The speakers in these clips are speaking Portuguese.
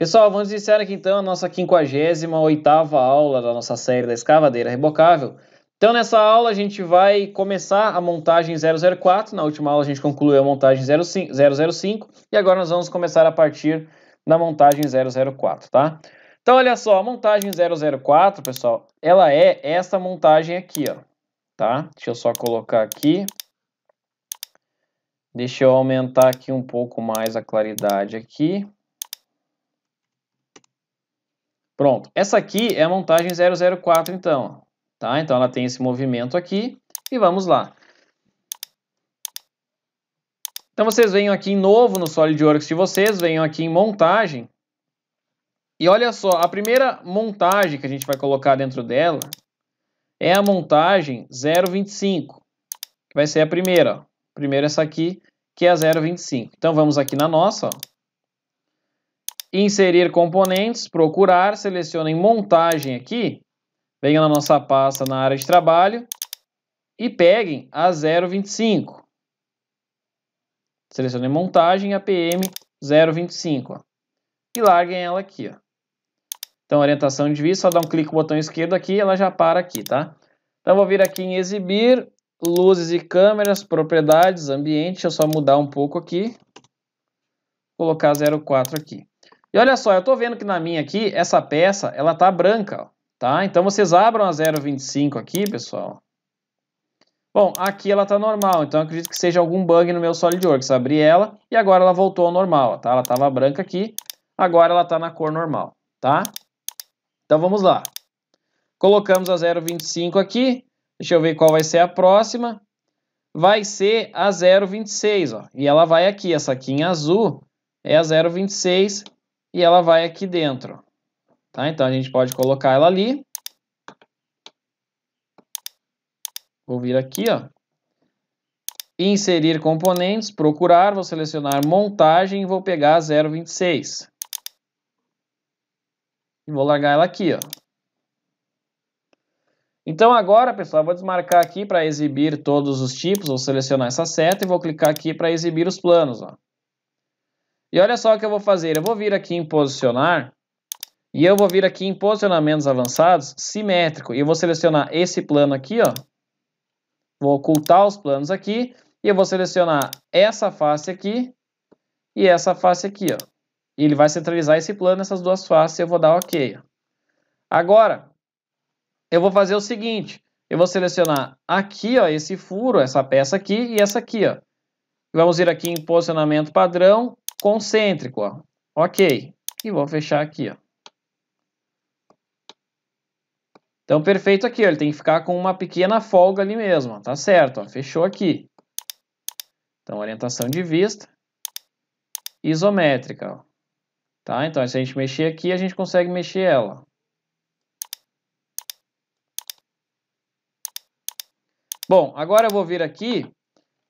Pessoal, vamos iniciar aqui então a nossa 58ª aula da nossa série da Escavadeira Rebocável. Então nessa aula a gente vai começar a montagem 004, na última aula a gente concluiu a montagem 005 e agora nós vamos começar a partir da montagem 004, tá? Então olha só, a montagem 004, pessoal, ela é essa montagem aqui, ó, tá? Deixa eu só colocar aqui, deixa eu aumentar aqui um pouco mais a claridade aqui. Pronto, essa aqui é a montagem 004 então, tá? Então ela tem esse movimento aqui e vamos lá. Então vocês venham aqui em novo no SolidWorks de vocês, venham aqui em montagem. E olha só, a primeira montagem que a gente vai colocar dentro dela é a montagem 025, que vai ser a primeira, ó. Primeiro essa aqui, que é a 025. Então vamos aqui na nossa, ó. Inserir componentes, procurar, seleciona em montagem aqui, venham na nossa pasta na área de trabalho e peguem a 025. Selecione em montagem, APM 025. Ó, e larguem ela aqui. Ó. Então, orientação de vista, só dá um clique no botão esquerdo aqui, ela já para aqui, tá? Então, vou vir aqui em exibir, luzes e câmeras, propriedades, ambiente, deixa eu só mudar um pouco aqui, colocar 04 aqui. E olha só, eu tô vendo que na minha aqui, essa peça, ela tá branca, ó, tá? Então vocês abram a 025 aqui, pessoal. Bom, aqui ela tá normal, então eu acredito que seja algum bug no meu SolidWorks. Abri ela e agora ela voltou ao normal, ó, tá? Ela tava branca aqui, agora ela tá na cor normal, tá? Então vamos lá. Colocamos a 025 aqui, deixa eu ver qual vai ser a próxima. Vai ser a 026, ó, e ela vai aqui, essa aqui em azul é a 026, e ela vai aqui dentro, tá? Então a gente pode colocar ela ali. Vou vir aqui, ó. Inserir componentes, procurar, vou selecionar montagem e vou pegar a 026. E vou largar ela aqui, ó. Então agora, pessoal, eu vou desmarcar aqui para exibir todos os tipos, vou selecionar essa seta e vou clicar aqui para exibir os planos, ó. E olha só o que eu vou fazer, eu vou vir aqui em posicionar, e eu vou vir aqui em posicionamentos avançados, simétrico, e eu vou selecionar esse plano aqui, ó, vou ocultar os planos aqui, e eu vou selecionar essa face aqui, e essa face aqui, ó, e ele vai centralizar esse plano, essas duas faces, eu vou dar OK. Ó. Agora, eu vou fazer o seguinte, eu vou selecionar aqui, ó, esse furo, essa peça aqui, e essa aqui, ó, vamos ir aqui em posicionamento padrão, concêntrico, ó. OK. E vou fechar aqui, ó. Então, perfeito aqui, ó. Ele tem que ficar com uma pequena folga ali mesmo, ó. Tá certo, ó. Fechou aqui. Então, orientação de vista. Isométrica, ó. Tá? Então, se a gente mexer aqui, a gente consegue mexer ela. Bom, agora eu vou vir aqui.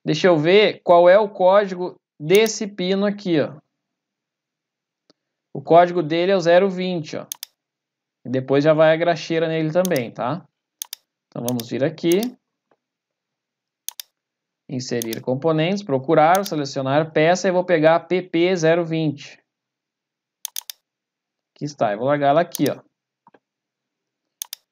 Deixa eu ver qual é o código desse pino aqui, ó. O código dele é o 020, ó. E depois já vai a graxeira nele também, tá? Então vamos vir aqui. Inserir componentes, procurar, selecionar peça e vou pegar a PP020. Aqui está, eu vou largar ela aqui, ó.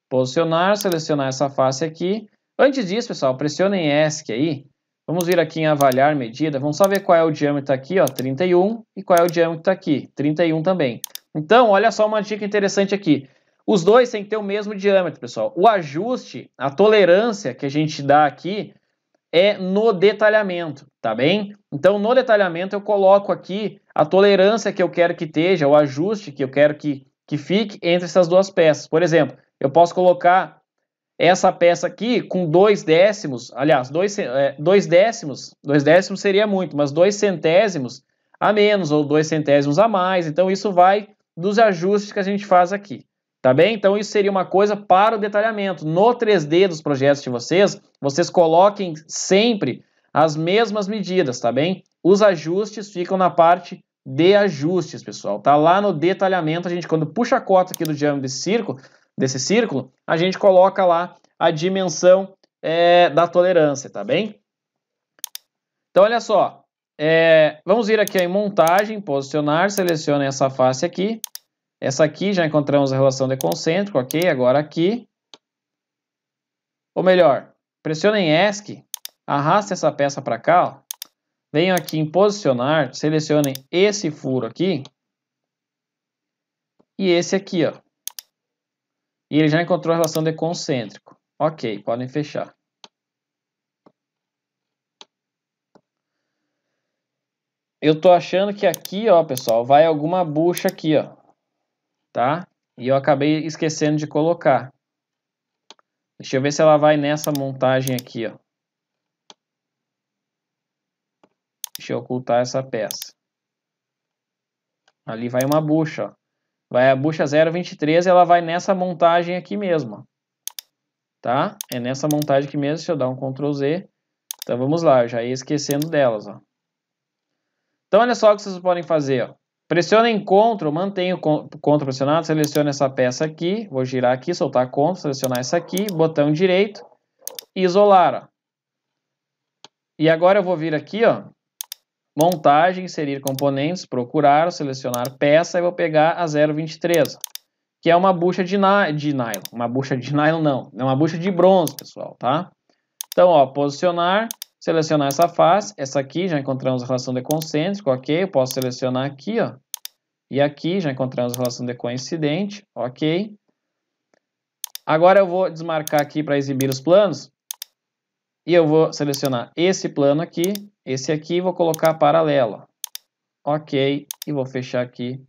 Posicionar, selecionar essa face aqui. Antes disso, pessoal, pressionem ESC aí. Vamos vir aqui em avaliar medida, vamos só ver qual é o diâmetro aqui, ó, 31, e qual é o diâmetro aqui, 31 também. Então, olha só uma dica interessante aqui. Os dois têm que ter o mesmo diâmetro, pessoal. O ajuste, a tolerância que a gente dá aqui é no detalhamento, tá bem? Então, no detalhamento eu coloco aqui a tolerância que eu quero que esteja, o ajuste que eu quero que fique entre essas duas peças. Por exemplo, eu posso colocar essa peça aqui com 2 décimos, aliás, 2 décimos seria muito, mas 2 centésimos a menos ou 2 centésimos a mais. Então, isso vai dos ajustes que a gente faz aqui, tá bem? Então, isso seria uma coisa para o detalhamento. No 3D dos projetos de vocês, vocês coloquem sempre as mesmas medidas, tá bem? Os ajustes ficam na parte de ajustes, pessoal. Tá lá no detalhamento, a gente, quando puxa a cota aqui do diâmetro desse círculo, a gente coloca lá a dimensão da tolerância, tá bem? Então, olha só, Vamos ir aqui em montagem, posicionar, selecione essa face aqui. Essa aqui já encontramos a relação de concêntrico, ok? Agora aqui. Ou melhor, pressione em ESC, arraste essa peça para cá, ó. Venho aqui em posicionar, selecione esse furo aqui. E esse aqui, ó. E ele já encontrou a relação de concêntrico. Ok, podem fechar. Eu tô achando que aqui, ó, pessoal, vai alguma bucha aqui, ó. Tá? E eu acabei esquecendo de colocar. Deixa eu ver se ela vai nessa montagem aqui, ó. Deixa eu ocultar essa peça. Ali vai uma bucha, ó. Vai a bucha 023 e ela vai nessa montagem aqui mesmo, ó. Tá? É nessa montagem aqui mesmo, deixa eu dar um Ctrl Z. Então vamos lá, eu já ia esquecendo delas, ó. Então olha só o que vocês podem fazer, ó. Pressiona em CTRL, mantenha o CTRL pressionado, seleciona essa peça aqui, vou girar aqui, soltar CTRL, selecionar essa aqui, botão direito, isolar, ó. E agora eu vou vir aqui, ó. Montagem, inserir componentes, procurar, selecionar peça e vou pegar a 023, que é uma bucha de nylon. Uma bucha de nylon não, é uma bucha de bronze, pessoal, tá? Então, ó, posicionar, selecionar essa face, essa aqui já encontramos a relação de concêntrico, ok? Eu posso selecionar aqui, ó, e aqui já encontramos a relação de coincidente, ok? Agora eu vou desmarcar aqui para exibir os planos. E eu vou selecionar esse plano aqui, esse aqui e vou colocar paralelo. Ok, e vou fechar aqui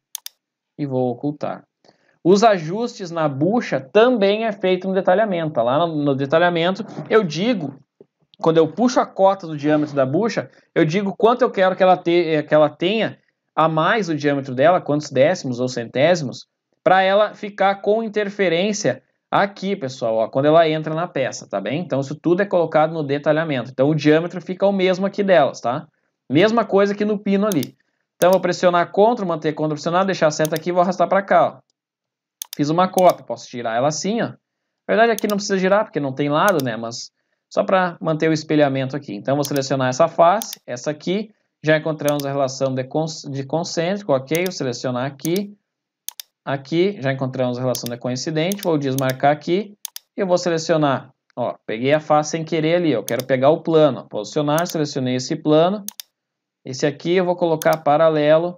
e vou ocultar. Os ajustes na bucha também é feito no detalhamento, tá? Lá no detalhamento eu digo, quando eu puxo a cota do diâmetro da bucha, eu digo quanto eu quero que ela tenha a mais o diâmetro dela, quantos décimos ou centésimos, para ela ficar com interferência aqui, pessoal, ó, quando ela entra na peça, tá bem? Então, isso tudo é colocado no detalhamento. Então, o diâmetro fica o mesmo aqui delas, tá? Mesma coisa que no pino ali. Então, vou pressionar CTRL, manter CTRL pressionado, deixar a seta aqui e vou arrastar para cá, ó. Fiz uma cópia, posso girar ela assim, ó. Na verdade, aqui não precisa girar, porque não tem lado, né? Mas só para manter o espelhamento aqui. Então, vou selecionar essa face, essa aqui. Já encontramos a relação de concêntrico, ok? Vou selecionar aqui. Aqui, já encontramos a relação de coincidente, vou desmarcar aqui e eu vou selecionar, ó, peguei a face sem querer ali, eu quero pegar o plano, posicionar, selecionei esse plano, esse aqui eu vou colocar paralelo,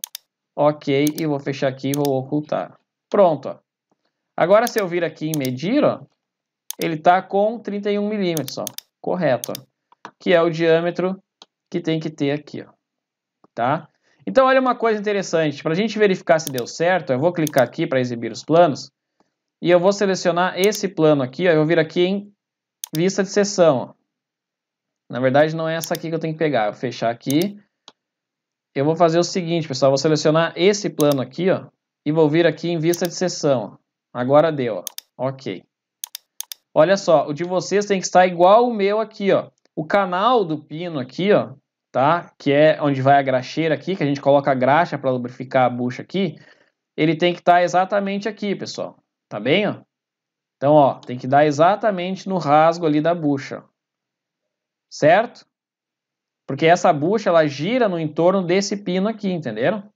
ok, e vou fechar aqui e vou ocultar. Pronto, ó. Agora se eu vir aqui em medir, ó, ele tá com 31 milímetros, ó, correto, ó, que é o diâmetro que tem que ter aqui, ó, tá? Então, olha uma coisa interessante. Para a gente verificar se deu certo, eu vou clicar aqui para exibir os planos. E eu vou selecionar esse plano aqui. Ó, eu vou vir aqui em vista de seção. Ó. Na verdade, não é essa aqui que eu tenho que pegar. Eu vou fechar aqui. Eu vou fazer o seguinte, pessoal. Eu vou selecionar esse plano aqui, ó, e vou vir aqui em vista de seção. Ó. Agora deu. Ó. Ok. Olha só. O de vocês tem que estar igual o meu aqui. Ó. O canal do pino aqui, ó. Tá? Que é onde vai a graxeira aqui, que a gente coloca a graxa para lubrificar a bucha aqui, ele tem que estar exatamente aqui, pessoal. Tá bem, ó? Então, ó, tem que dar exatamente no rasgo ali da bucha. Certo? Porque essa bucha, ela gira no entorno desse pino aqui, entenderam?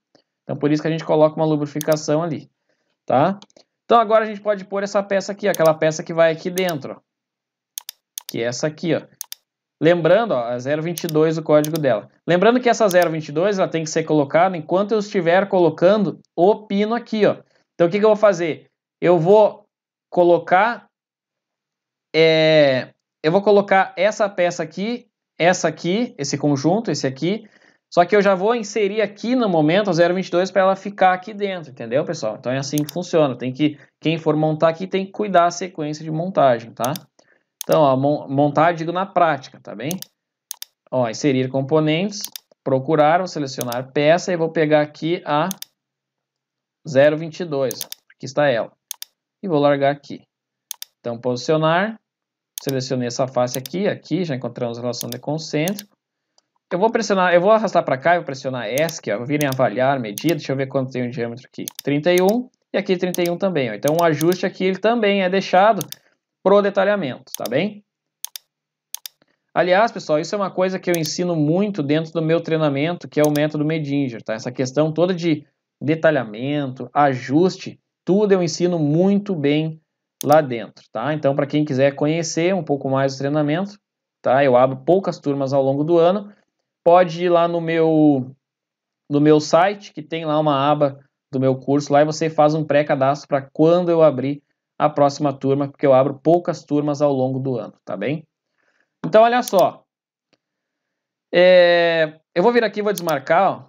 Então, por isso que a gente coloca uma lubrificação ali, tá? Então, agora a gente pode pôr essa peça aqui, ó, aquela peça que vai aqui dentro, ó. Que é essa aqui, ó. Lembrando, ó, a 022 o código dela. Lembrando que essa 022 ela tem que ser colocada enquanto eu estiver colocando o pino aqui, ó. Então o que eu vou fazer? Eu vou colocar essa peça aqui, essa aqui, esse conjunto, esse aqui. Só que eu já vou inserir aqui no momento a 022 para ela ficar aqui dentro, entendeu, pessoal? Então é assim que funciona. Tem que quem for montar aqui tem que cuidar da sequência de montagem, tá? Então, ó, montar, digo, na prática, tá bem? Ó, inserir componentes, procurar, vou selecionar peça e vou pegar aqui a 022, aqui está ela, e vou largar aqui. Então, posicionar, selecionei essa face aqui, aqui, já encontramos a relação de concêntrico. Eu vou pressionar, eu vou arrastar para cá e vou pressionar ESC, ó, virem avaliar, medir, deixa eu ver quanto tem o diâmetro aqui, 31, e aqui 31 também, ó. Então, o ajuste aqui, ele também é deixado pro detalhamento, tá bem? Aliás, pessoal, isso é uma coisa que eu ensino muito dentro do meu treinamento, que é o método Medinger, tá? Essa questão toda de detalhamento, ajuste, tudo eu ensino muito bem lá dentro, tá? Então, para quem quiser conhecer um pouco mais o treinamento, tá? Eu abro poucas turmas ao longo do ano, pode ir lá no meu site, que tem lá uma aba do meu curso, lá e você faz um pré-cadastro para quando eu abrir a próxima turma, porque eu abro poucas turmas ao longo do ano, tá bem? Então, olha só, eu vou vir aqui, vou desmarcar, ó,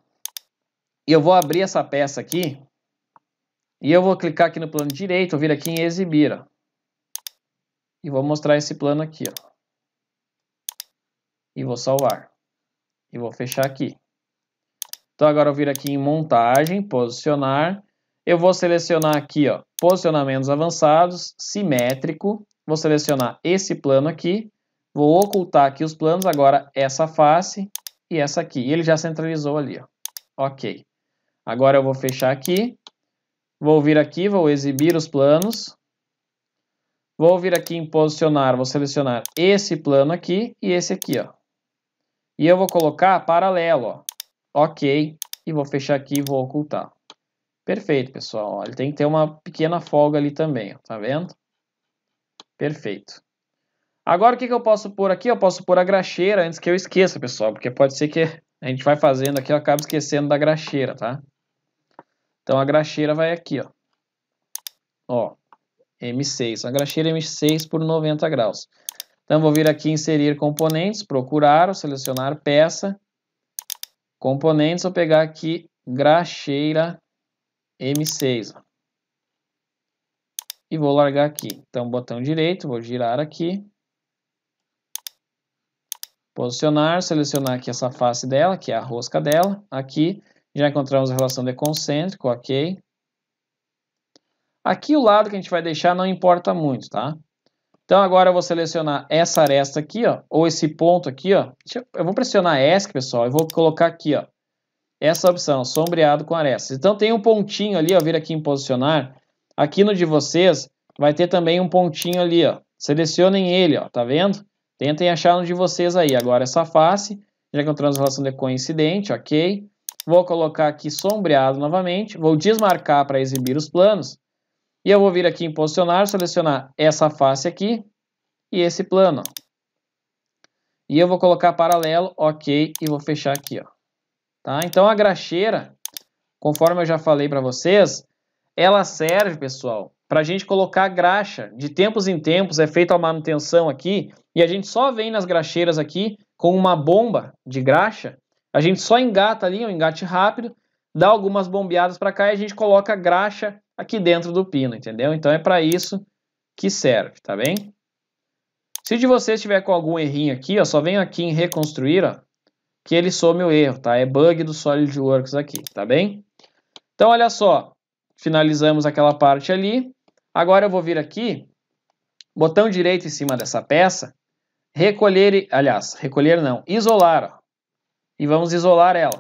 e eu vou abrir essa peça aqui, e eu vou clicar aqui no plano direito, vou vir aqui em exibir, ó, e vou mostrar esse plano aqui, ó, e vou salvar, e vou fechar aqui. Então, agora eu vou vir aqui em montagem, posicionar, eu vou selecionar aqui, ó, posicionamentos avançados, simétrico, vou selecionar esse plano aqui, vou ocultar aqui os planos, agora essa face e essa aqui. E ele já centralizou ali, ó. Ok. Agora eu vou fechar aqui. Vou vir aqui, vou exibir os planos. Vou vir aqui em posicionar, vou selecionar esse plano aqui e esse aqui, ó. E eu vou colocar paralelo, ó. Ok. E vou fechar aqui e vou ocultar. Perfeito, pessoal. Ele tem que ter uma pequena folga ali também, ó. Tá vendo? Perfeito. Agora, o que eu posso pôr aqui? Eu posso pôr a graxeira antes que eu esqueça, pessoal, porque pode ser que a gente vai fazendo aqui, eu acabo esquecendo da graxeira, tá? Então, a graxeira vai aqui, ó. Ó, M6. A graxeira M6 por 90 graus. Então, vou vir aqui em inserir componentes, procurar, ou selecionar peça, componentes, vou pegar aqui graxeira M6, ó. E vou largar aqui. Então, botão direito, vou girar aqui. Posicionar, selecionar aqui essa face dela, que é a rosca dela. Aqui, já encontramos a relação de concêntrico, ok. Aqui o lado que a gente vai deixar não importa muito, tá? Então, agora eu vou selecionar essa aresta aqui, ó, ou esse ponto aqui, ó. Eu vou pressionar ESC, pessoal, e vou colocar aqui, ó, essa opção, sombreado com arestas. Então, tem um pontinho ali, ó, vir aqui em posicionar. Aqui no de vocês, vai ter também um pontinho ali, ó. Selecionem ele, ó, tá vendo? Tentem achar um de vocês aí. Agora essa face, já encontramos a relação de coincidente, ok. Vou colocar aqui sombreado novamente. Vou desmarcar para exibir os planos. E eu vou vir aqui em posicionar, selecionar essa face aqui e esse plano. E eu vou colocar paralelo, ok, e vou fechar aqui, ó. Tá? Então a graxeira, conforme eu já falei para vocês, ela serve, pessoal, para a gente colocar graxa. De tempos em tempos é feita a manutenção aqui e a gente só vem nas graxeiras aqui com uma bomba de graxa. A gente só engata ali, um engate rápido, dá algumas bombeadas para cá e a gente coloca graxa aqui dentro do pino, entendeu? Então é para isso que serve, tá bem? Se de você estiver com algum errinho aqui, ó, só venho aqui em reconstruir, ó, que ele some o erro, tá? É bug do SolidWorks aqui, tá bem? Então olha só. Finalizamos aquela parte ali. Agora eu vou vir aqui, botão direito em cima dessa peça, recolher, aliás, recolher não, isolar, ó, e vamos isolar ela.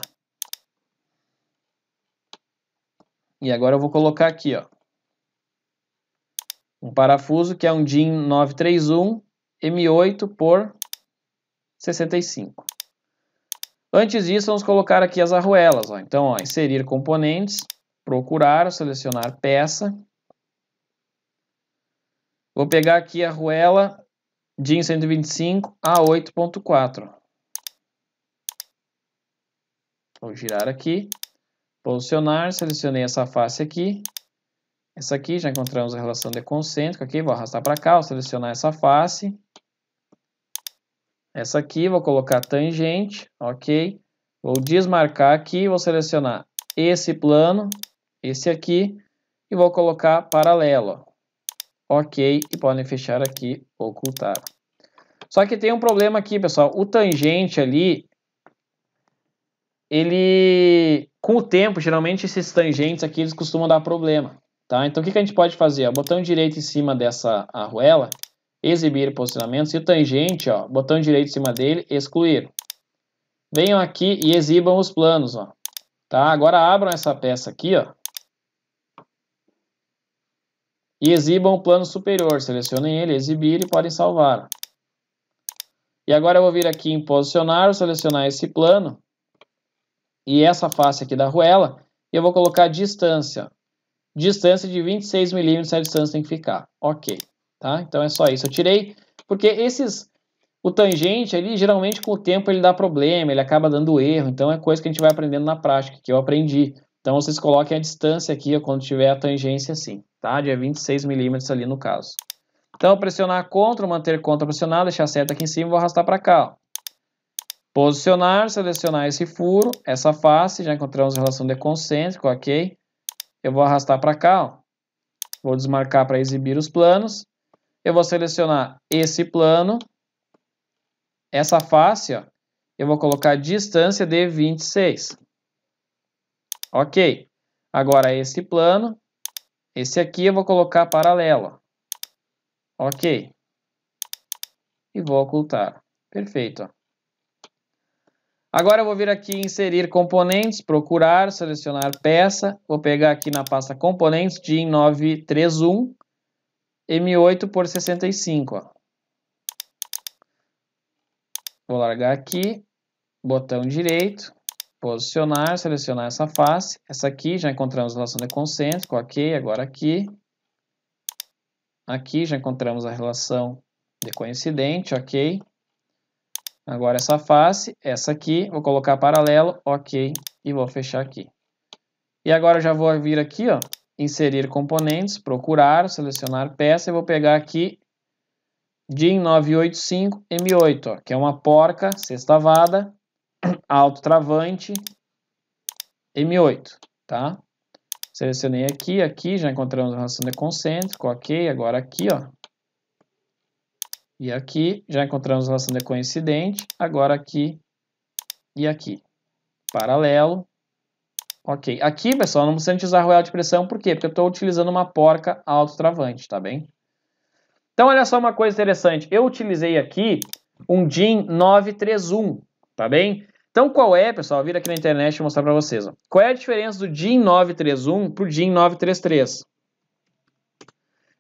E agora eu vou colocar aqui, ó, um parafuso que é um DIN 931 M8 por 65. Antes disso, vamos colocar aqui as arruelas, ó. Então, ó, inserir componentes. Procurar, selecionar peça. Vou pegar aqui a arruela DIN 125 A8.4. Vou girar aqui, posicionar, selecionei essa face aqui. Essa aqui, já encontramos a relação de concêntrico aqui, vou arrastar para cá, vou selecionar essa face. Essa aqui, vou colocar tangente, ok. Vou desmarcar aqui, vou selecionar esse plano, esse aqui, e vou colocar paralelo, ó. Ok, e podem fechar aqui, ocultar. Só que tem um problema aqui, pessoal, o tangente ali, ele, com o tempo, geralmente esses tangentes aqui, eles costumam dar problema, tá? Então, o que a gente pode fazer? Ó, botão direito em cima dessa arruela, exibir posicionamentos, e o tangente, ó, botão direito em cima dele, excluir. Venham aqui e exibam os planos, ó. Tá? Agora abram essa peça aqui, ó, e exibam o plano superior. Selecionem ele, exibir e podem salvar. E agora eu vou vir aqui em posicionar, selecionar esse plano e essa face aqui da arruela, e eu vou colocar distância. Distância de 26 milímetros, a distância tem que ficar. Ok, tá? Então é só isso. Eu tirei, porque esses... O tangente, ele geralmente com o tempo ele dá problema, ele acaba dando erro. Então é coisa que a gente vai aprendendo na prática, que eu aprendi. Então vocês coloquem a distância aqui, quando tiver a tangência assim, tá? De 26 milímetros ali no caso. Então pressionar CTRL, manter CTRL pressionado, deixar a seta aqui em cima e vou arrastar para cá, ó. Posicionar, selecionar esse furo, essa face, já encontramos a relação de concêntrico, ok? Eu vou arrastar para cá, ó. Vou desmarcar para exibir os planos. Eu vou selecionar esse plano, essa face, ó, eu vou colocar distância de 26. Ok. Agora esse plano, esse aqui eu vou colocar paralelo. Ok. E vou ocultar. Perfeito, ó. Agora eu vou vir aqui em inserir componentes, procurar, selecionar peça. Vou pegar aqui na pasta componentes, DIN 931, M8x65, ó. Vou largar aqui, botão direito, posicionar, selecionar essa face. Essa aqui, já encontramos a relação de concêntrico, ok, agora aqui. Aqui já encontramos a relação de coincidente, ok. Agora essa face, essa aqui, vou colocar paralelo, ok, e vou fechar aqui. E agora eu já vou vir aqui, ó, inserir componentes, procurar, selecionar peça, e vou pegar aqui DIN 985 M8, ó, que é uma porca sextavada, autotravante M8, tá? Selecionei aqui, aqui, já encontramos a relação de concêntrico, ok, agora aqui, ó. E aqui, já encontramos a relação de coincidente, agora aqui e aqui. Paralelo, ok. Aqui, pessoal, não precisa utilizar arruela de pressão, por quê? Porque eu estou utilizando uma porca autotravante, tá bem? Então, olha só uma coisa interessante. Eu utilizei aqui um DIN 931, tá bem? Então, qual é, pessoal? Vira aqui na internet e vou mostrar para vocês. Ó. Qual é a diferença do DIN 931 para o DIN 933?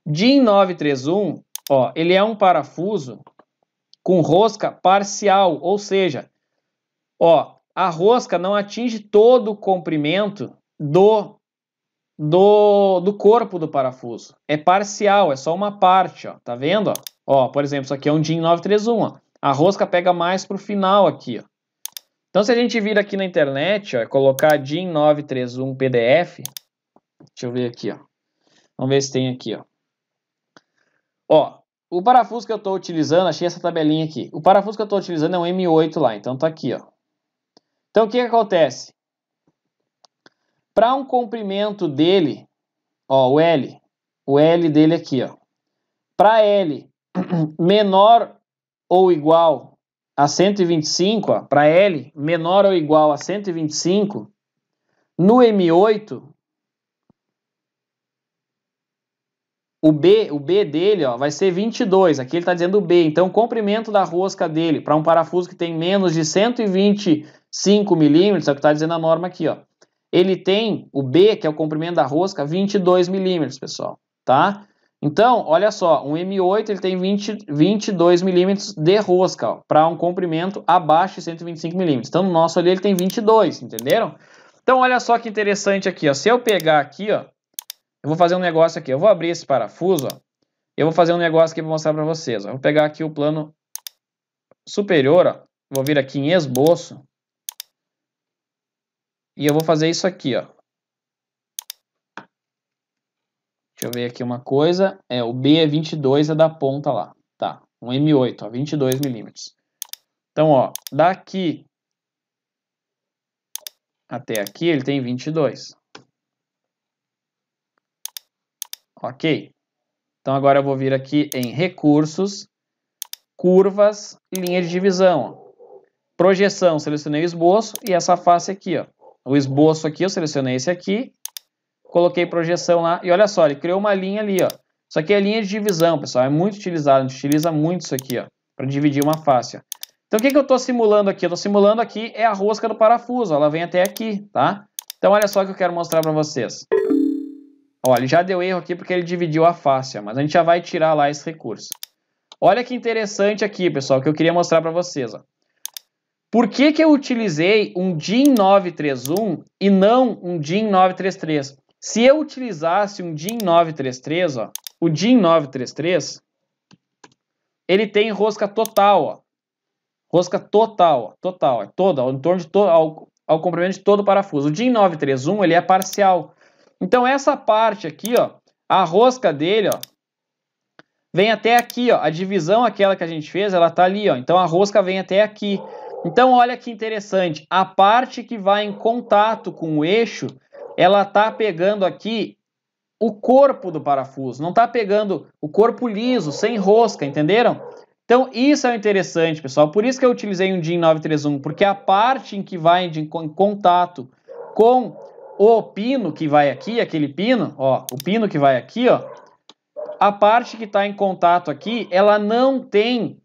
DIN 931, ó, ele é um parafuso com rosca parcial, ou seja, ó, a rosca não atinge todo o comprimento do corpo do parafuso. É parcial, é só uma parte, ó. Tá vendo, ó? Ó, por exemplo, isso aqui é um DIN 931, ó. A rosca pega mais pro final aqui, ó. Então, se a gente vir aqui na internet, ó, e colocar DIN 931 PDF, deixa eu ver aqui, ó. Vamos ver se tem aqui, ó. Ó, o parafuso que eu tô utilizando, achei essa tabelinha aqui. O parafuso que eu tô utilizando é um M8 lá, então tá aqui, ó. Então, o que acontece? Para um comprimento dele, ó, o L dele aqui, ó, para L menor ou igual a 125, ó, para L menor ou igual a 125, no M8, o B dele, ó, vai ser 22, aqui ele está dizendo B, então o comprimento da rosca dele, para um parafuso que tem menos de 125 milímetros, é o que está dizendo a norma aqui, ó. Ele tem o B, que é o comprimento da rosca, 22 milímetros, pessoal, tá? Então, olha só, um M8 ele tem 22 milímetros de rosca, para um comprimento abaixo de 125 milímetros. Então, no nosso ali ele tem 22, entenderam? Então, olha só que interessante aqui, ó. Se eu pegar aqui, ó, eu vou fazer um negócio aqui, eu vou abrir esse parafuso, ó. Eu vou fazer um negócio aqui para mostrar para vocês, ó. Eu vou pegar aqui o plano superior, ó. Vou vir aqui em esboço. E eu vou fazer isso aqui, ó. Deixa eu ver aqui uma coisa. É, o B é 22, é da ponta lá. Tá, um M8, ó, 22 milímetros. Então, ó, daqui até aqui ele tem 22. Ok. Então, agora eu vou vir aqui em recursos, curvas e linha de divisão, ó. Projeção, selecionei o esboço e essa face aqui, ó. O esboço aqui, eu selecionei esse aqui, coloquei projeção lá, e olha só, ele criou uma linha ali, ó. Isso aqui é linha de divisão, pessoal, é muito utilizado, a gente utiliza muito isso aqui, ó, para dividir uma face, ó. Então, o que eu estou simulando aqui? Eu estou simulando aqui é a rosca do parafuso, ó, ela vem até aqui, tá? Então, olha só o que eu quero mostrar para vocês. Ó, ele já deu erro aqui porque ele dividiu a face, ó, mas a gente já vai tirar lá esse recurso. Olha que interessante aqui, pessoal, que eu queria mostrar para vocês. Ó. Por que que eu utilizei um DIN 931 e não um DIN 933? Se eu utilizasse um DIN 933, ó, o DIN 933, ele tem rosca total, ó. Rosca total, ó, total, é toda, ó, em torno de todo, ao comprimento de todo o parafuso. O DIN 931, ele é parcial. Então essa parte aqui, ó, a rosca dele, ó, vem até aqui, ó. A divisão aquela que a gente fez, ela tá ali, ó. Então a rosca vem até aqui. Então olha que interessante, a parte que vai em contato com o eixo, ela tá pegando aqui o corpo do parafuso, não tá pegando o corpo liso, sem rosca, entenderam? Então isso é interessante, pessoal, por isso que eu utilizei um DIN 931, porque a parte em que vai em contato com o pino que vai aqui, aquele pino, ó, o pino que vai aqui, ó, a parte que está em contato aqui, ela não tem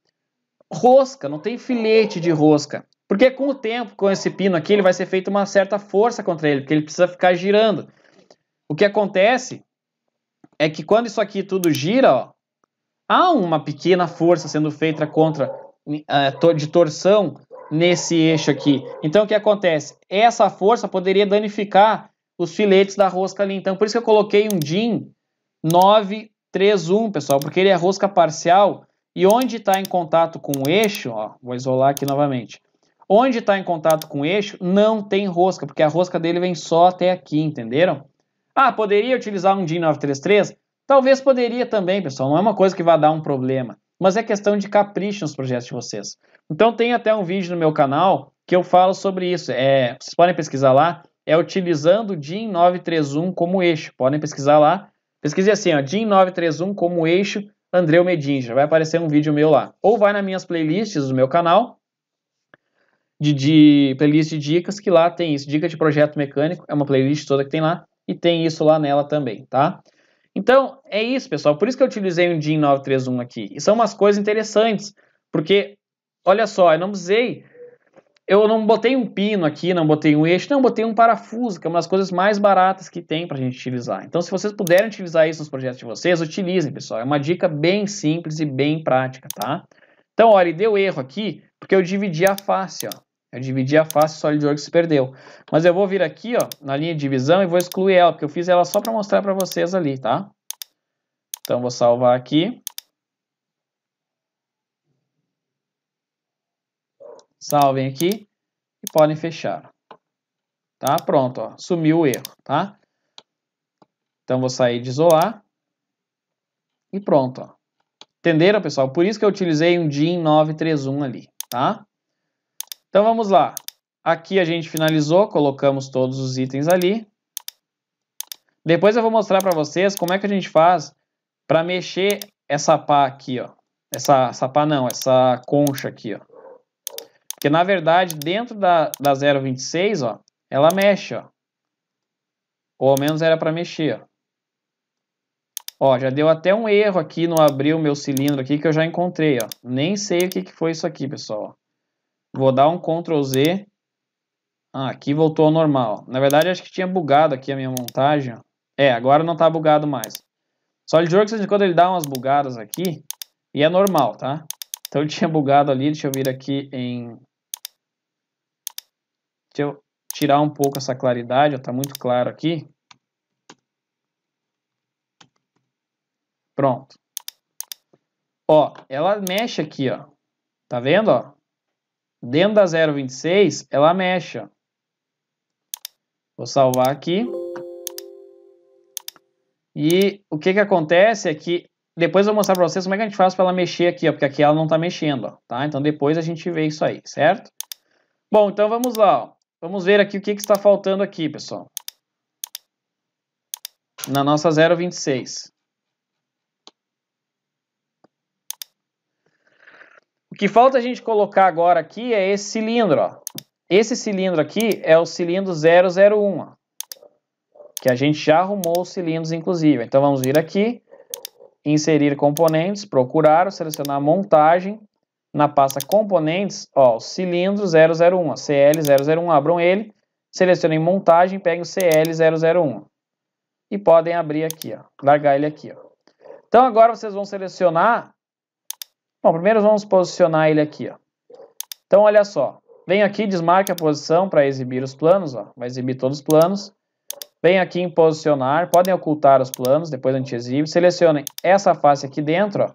rosca, não tem filete de rosca, porque com o tempo, com esse pino aqui, ele vai ser feito uma certa força contra ele, porque ele precisa ficar girando. O que acontece é que quando isso aqui tudo gira, ó, há uma pequena força sendo feita contra, de torção nesse eixo aqui. Então o que acontece? Essa força poderia danificar os filetes da rosca ali. Então por isso que eu coloquei um DIN 931, pessoal, porque ele é rosca parcial e onde está em contato com o eixo, ó, vou isolar aqui novamente, onde está em contato com o eixo não tem rosca, porque a rosca dele vem só até aqui, entenderam? Ah, poderia utilizar um DIN 933? Talvez poderia também, pessoal, não é uma coisa que vai dar um problema, mas é questão de capricho nos projetos de vocês. Então tem até um vídeo no meu canal que eu falo sobre isso, vocês podem pesquisar lá, é utilizando o DIN 931 como eixo, podem pesquisar lá, pesquise assim, ó, DIN 931 como eixo André Medinger, vai aparecer um vídeo meu lá, ou vai nas minhas playlists do meu canal, de playlist de dicas, que lá tem isso, dica de projeto mecânico, é uma playlist toda que tem lá, e tem isso lá nela também, tá? Então, é isso, pessoal. Por isso que eu utilizei um DIN 931 aqui. E são umas coisas interessantes, porque, olha só, eu não botei um pino aqui, não botei um eixo, não, botei um parafuso, que é uma das coisas mais baratas que tem pra gente utilizar. Então, se vocês puderem utilizar isso nos projetos de vocês, utilizem, pessoal. É uma dica bem simples e bem prática, tá? Então, olha, e deu erro aqui, porque eu dividi a face, ó. Eu dividi a face, o SolidWorks se perdeu. Mas eu vou vir aqui, ó, na linha de divisão e vou excluir ela, porque eu fiz ela só para mostrar para vocês ali, tá? Então vou salvar aqui. Salvem aqui e podem fechar. Tá? Pronto, ó, sumiu o erro, tá? Então vou sair de isolar. E pronto, ó. Entenderam, pessoal? Por isso que eu utilizei um DIN 931 ali, tá? Então vamos lá, aqui a gente finalizou, colocamos todos os itens ali. Depois eu vou mostrar para vocês como é que a gente faz para mexer essa pá aqui, ó. Essa pá não, essa concha aqui, ó. Porque na verdade dentro da 0,26, ó, ela mexe, ó. Ou ao menos era para mexer, ó. Ó, já deu até um erro aqui no abrir o meu cilindro aqui que eu já encontrei, ó. Nem sei o que foi isso aqui, pessoal, ó. Vou dar um Ctrl Z. Ah, aqui voltou ao normal. Na verdade, acho que tinha bugado aqui a minha montagem. É, agora não tá bugado mais. SolidWorks, quando ele dá umas bugadas aqui, e é normal, tá? Então, ele tinha bugado ali. Deixa eu vir aqui em... Deixa eu tirar um pouco essa claridade. Ó, tá muito claro aqui. Pronto. Ó, ela mexe aqui, ó. Tá vendo, ó? Dentro da 0,26, ela mexe, ó. Vou salvar aqui. E o que acontece é que... Depois eu vou mostrar para vocês como é que a gente faz para ela mexer aqui, ó. Porque aqui ela não tá mexendo, ó. Tá? Então depois a gente vê isso aí, certo? Bom, então vamos lá, ó. Vamos ver aqui o que está faltando aqui, pessoal. Na nossa 0,26. O que falta a gente colocar agora aqui é esse cilindro, ó. Esse cilindro aqui é o cilindro 001, ó, que a gente já arrumou os cilindros, inclusive. Então vamos vir aqui, inserir componentes, procurar, selecionar montagem. Na pasta componentes, ó, o cilindro 001, ó, CL001, abram ele, selecionem montagem, peguem o CL001. E podem abrir aqui, ó, largar ele aqui, ó. Então agora vocês vão selecionar Bom, primeiro vamos posicionar ele aqui, ó. Então, olha só. Vem aqui, desmarca a posição para exibir os planos, ó. Vai exibir todos os planos. Vem aqui em posicionar, podem ocultar os planos, depois a gente exibe. Selecionem essa face aqui dentro, ó.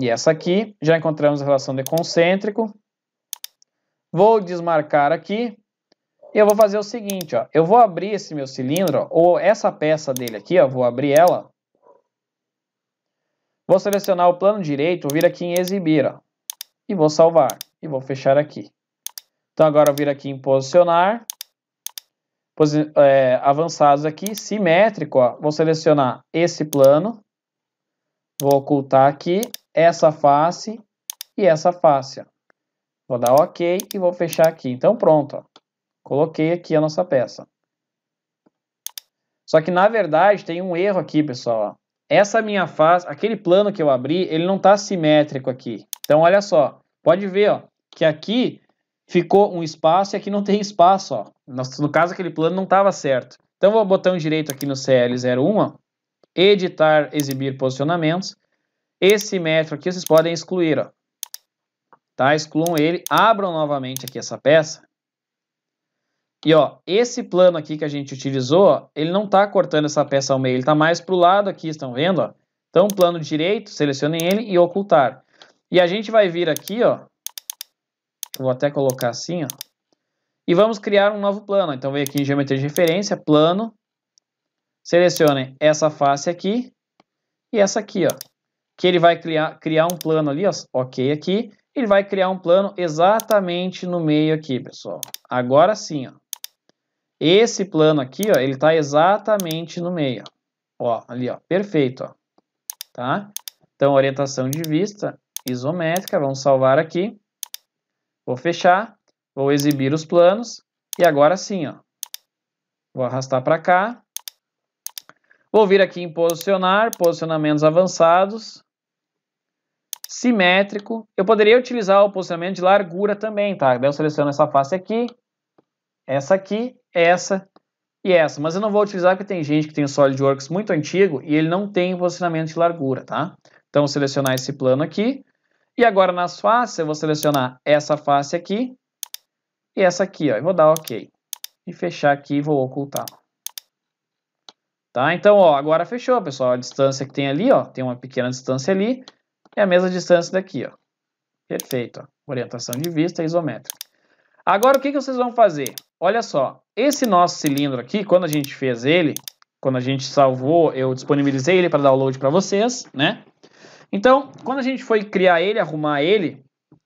E essa aqui, já encontramos a relação de concêntrico. Vou desmarcar aqui. E eu vou fazer o seguinte, ó. Eu vou abrir esse meu cilindro, ó, ou essa peça dele aqui, ó. Vou abrir ela. Vou selecionar o plano direito, vir aqui em exibir, ó. E vou salvar. E vou fechar aqui. Então agora eu vir aqui em posicionar. Avançados aqui, simétrico, ó. Vou selecionar esse plano. Vou ocultar aqui essa face e essa face, ó. Vou dar OK e vou fechar aqui. Então pronto, ó. Coloquei aqui a nossa peça. Só que na verdade tem um erro aqui, pessoal, ó. Essa minha face, aquele plano que eu abri, ele não está simétrico aqui. Então, olha só, pode ver, ó, que aqui ficou um espaço e aqui não tem espaço, ó. No caso, aquele plano não estava certo. Então, vou botar um direito aqui no CL01, ó, editar, exibir posicionamentos. Esse metro aqui vocês podem excluir, ó. Tá? Excluam ele, abram novamente aqui essa peça. E ó, esse plano aqui que a gente utilizou, ó, ele não está cortando essa peça ao meio, ele está mais para o lado aqui, estão vendo? Ó? Então, plano direito, selecionem ele e ocultar. E a gente vai vir aqui, ó, vou até colocar assim, ó, e vamos criar um novo plano. Então, vem aqui em geometria de referência, plano, selecionem essa face aqui e essa aqui, ó, que ele vai criar um plano ali, ó, OK aqui, ele vai criar um plano exatamente no meio aqui, pessoal. Agora sim, ó. Esse plano aqui, ó, ele tá exatamente no meio, ó, ali, ó, perfeito, ó, tá? Então, orientação de vista isométrica, vamos salvar aqui, vou fechar, vou exibir os planos, e agora sim, ó, vou arrastar para cá, vou vir aqui em posicionar, posicionamentos avançados, simétrico, eu poderia utilizar o posicionamento de largura também, tá? Daí eu seleciono essa face aqui, essa aqui, essa e essa. Mas eu não vou utilizar porque tem gente que tem o SolidWorks muito antigo e ele não tem posicionamento de largura, tá? Então, vou selecionar esse plano aqui. E agora, nas faces, eu vou selecionar essa face aqui e essa aqui, ó. E vou dar OK. E fechar aqui e vou ocultar. Tá? Então, ó, agora fechou, pessoal. A distância que tem ali, ó, tem uma pequena distância ali. É a mesma distância daqui, ó. Perfeito, ó. Orientação de vista isométrica. Agora, o que vocês vão fazer? Olha só, esse nosso cilindro aqui, quando a gente fez ele, quando a gente salvou, eu disponibilizei ele para download para vocês, né? Então, quando a gente foi criar ele, arrumar ele,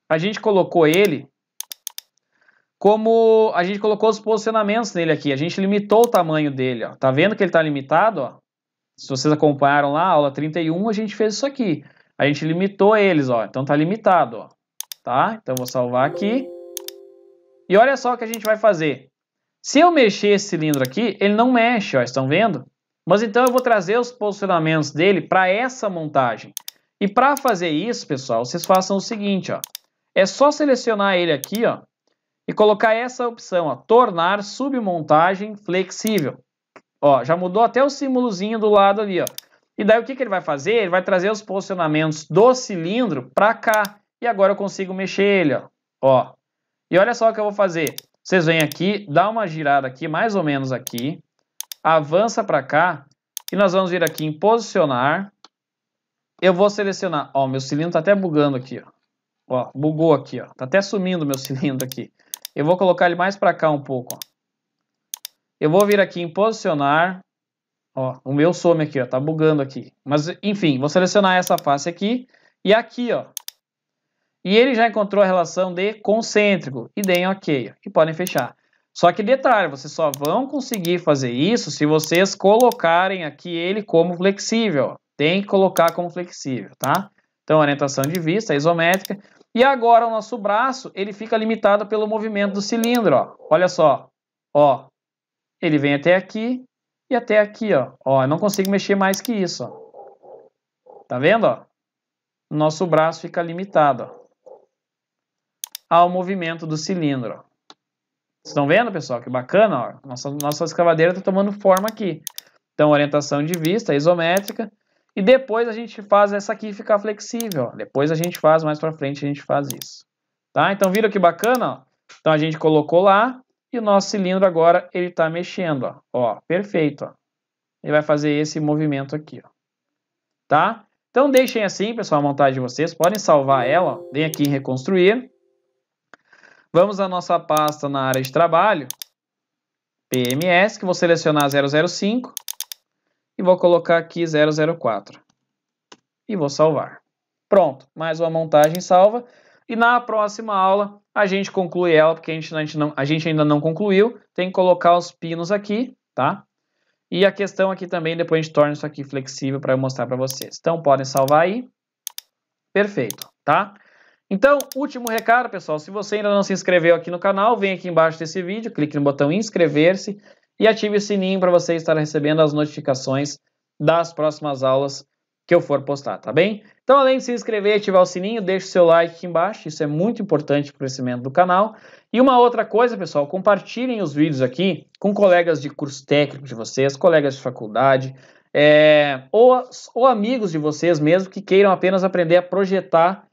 a gente colocou ele como... A gente colocou os posicionamentos nele aqui, a gente limitou o tamanho dele, ó. Tá vendo que ele tá limitado, ó? Se vocês acompanharam lá, aula 31, a gente fez isso aqui. A gente limitou eles, ó. Então tá limitado, ó. Tá? Então vou salvar aqui. E olha só o que a gente vai fazer. Se eu mexer esse cilindro aqui, ele não mexe, ó. Estão vendo? Mas então eu vou trazer os posicionamentos dele para essa montagem. E para fazer isso, pessoal, vocês façam o seguinte, ó. É só selecionar ele aqui, ó. E colocar essa opção, ó. Tornar submontagem flexível. Ó, já mudou até o símbolozinho do lado ali, ó. E daí o que ele vai fazer? Ele vai trazer os posicionamentos do cilindro para cá. E agora eu consigo mexer ele, ó. Ó. E olha só o que eu vou fazer. Vocês vêm aqui, dá uma girada aqui, mais ou menos aqui. Avança para cá. E nós vamos vir aqui em posicionar. Eu vou selecionar. Ó, meu cilindro tá até bugando aqui, ó. Ó, bugou aqui, ó. Tá até sumindo meu cilindro aqui. Eu vou colocar ele mais para cá um pouco, ó. Eu vou vir aqui em posicionar. Ó, o meu some aqui, ó, tá bugando aqui. Mas, enfim, vou selecionar essa face aqui e aqui, ó. E ele já encontrou a relação de concêntrico. E deem OK, ó, e podem fechar. Só que detalhe, vocês só vão conseguir fazer isso se vocês colocarem aqui ele como flexível, ó. Tem que colocar como flexível, tá? Então, orientação de vista, isométrica. E agora o nosso braço, ele fica limitado pelo movimento do cilindro, ó. Olha só, ó. Ele vem até aqui. E até aqui, ó. Ó, eu não consigo mexer mais que isso, ó. Tá vendo, ó? Nosso braço fica limitado, ó, ao movimento do cilindro, ó. Vocês estão vendo, pessoal? Que bacana, ó. Nossa escavadeira tá tomando forma aqui. Então, orientação de vista, isométrica. E depois a gente faz essa aqui ficar flexível. Ó. Depois a gente faz, mais para frente a gente faz isso. Tá? Então viram que bacana? Ó? Então a gente colocou lá e o nosso cilindro agora ele está mexendo. Ó. Ó, perfeito. Ó. Ele vai fazer esse movimento aqui. Ó. Tá? Então deixem assim, pessoal, a montagem de vocês. Podem salvar ela. Ó. Vem aqui em reconstruir. Vamos à nossa pasta na área de trabalho. PMS, que vou selecionar 005. E vou colocar aqui 004. E vou salvar. Pronto, mais uma montagem salva. E na próxima aula a gente conclui ela, porque a gente ainda não concluiu. Tem que colocar os pinos aqui, tá? E a questão aqui também, depois a gente torna isso aqui flexível para eu mostrar para vocês. Então podem salvar aí. Perfeito, tá? Então, último recado, pessoal. Se você ainda não se inscreveu aqui no canal, vem aqui embaixo desse vídeo, clique no botão inscrever-se. E ative o sininho para você estar recebendo as notificações das próximas aulas que eu for postar, tá bem? Então, além de se inscrever e ativar o sininho, deixe o seu like aqui embaixo, isso é muito importante para o crescimento do canal. E uma outra coisa, pessoal, compartilhem os vídeos aqui com colegas de curso técnico de vocês, colegas de faculdade, ou amigos de vocês mesmo que queiram apenas aprender a projetar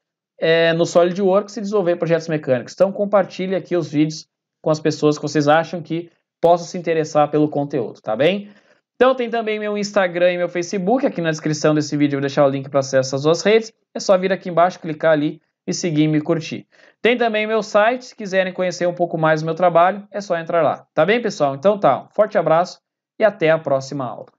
no SolidWorks e desenvolver projetos mecânicos. Então, compartilhe aqui os vídeos com as pessoas que vocês acham que posso se interessar pelo conteúdo, tá bem? Então tem também meu Instagram e meu Facebook, aqui na descrição desse vídeo eu vou deixar o link para acesso às duas redes, é só vir aqui embaixo, clicar ali e seguir e me curtir. Tem também meu site, se quiserem conhecer um pouco mais do meu trabalho, é só entrar lá, tá bem, pessoal? Então tá, um forte abraço e até a próxima aula.